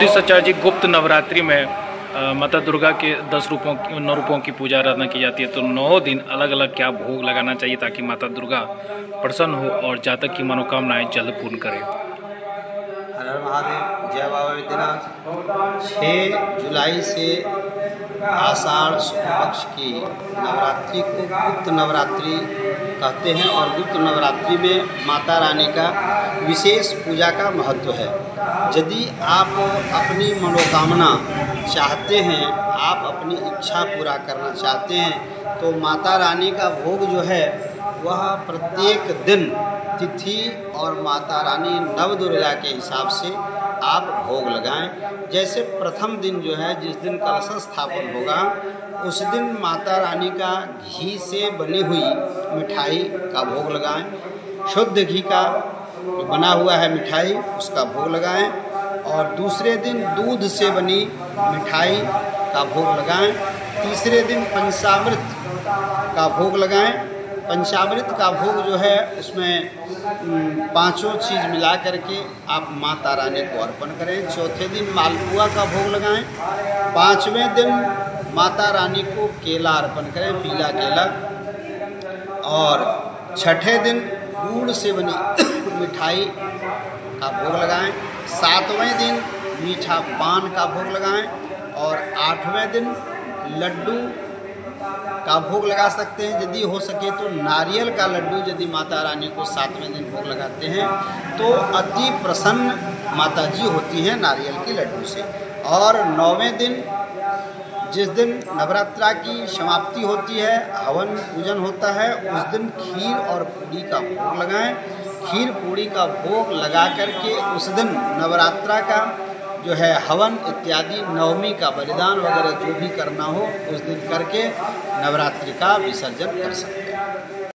ज्योतिषाचार्य जी, गुप्त नवरात्रि में माता दुर्गा के 10 नौ रूपों की पूजा आराधना की जाती है, तो 9 दिन अलग अलग क्या भोग लगाना चाहिए ताकि माता दुर्गा प्रसन्न हो और जातक की मनोकामनाएं जल्द पूर्ण करे। हर हर महादेव, जय बाबा विद्यनाथ। 6 जुलाई से आषाढ़ शुक्ल पक्ष की नवरात्रि को गुप्त नवरात्रि कहते हैं और गुप्त नवरात्रि में माता रानी का विशेष पूजा का महत्व है। यदि आप अपनी मनोकामना चाहते हैं, आप अपनी इच्छा पूरा करना चाहते हैं, तो माता रानी का भोग जो है वह प्रत्येक दिन तिथि और माता रानी नव दुर्गा के हिसाब से आप भोग लगाएं। जैसे प्रथम दिन जो है, जिस दिन कलश स्थापन होगा, उस दिन माता रानी का घी से बनी हुई मिठाई का भोग लगाएं। शुद्ध घी का जो बना हुआ है मिठाई, उसका भोग लगाएं और दूसरे दिन दूध से बनी मिठाई का भोग लगाएं। तीसरे दिन पंचामृत का भोग लगाएं। पंचामृत का भोग जो है उसमें 5 चीज़ मिला करके आप माता रानी को अर्पण करें। चौथे दिन मालपुआ का भोग लगाएं। 5वें दिन माता रानी को केला अर्पण करें, पीला केला। और 6ठे दिन गुड़ से बनी मिठाई का भोग लगाएं। 7वें दिन मीठा पान का भोग लगाएं और 8वें दिन लड्डू का भोग लगा सकते हैं। यदि हो सके तो नारियल का लड्डू यदि माता रानी को 7वें दिन भोग लगाते हैं तो अति प्रसन्न माता जी होती हैं नारियल के लड्डू से। और 9वें दिन, जिस दिन नवरात्रा की समाप्ति होती है, हवन पूजन होता है, उस दिन खीर और पूड़ी का भोग लगाएं। खीर पूड़ी का भोग लगा करके उस दिन नवरात्रा का जो है हवन इत्यादि, नवमी का बलिदान वगैरह जो भी करना हो उस दिन करके नवरात्रि का विसर्जन कर सकते हैं।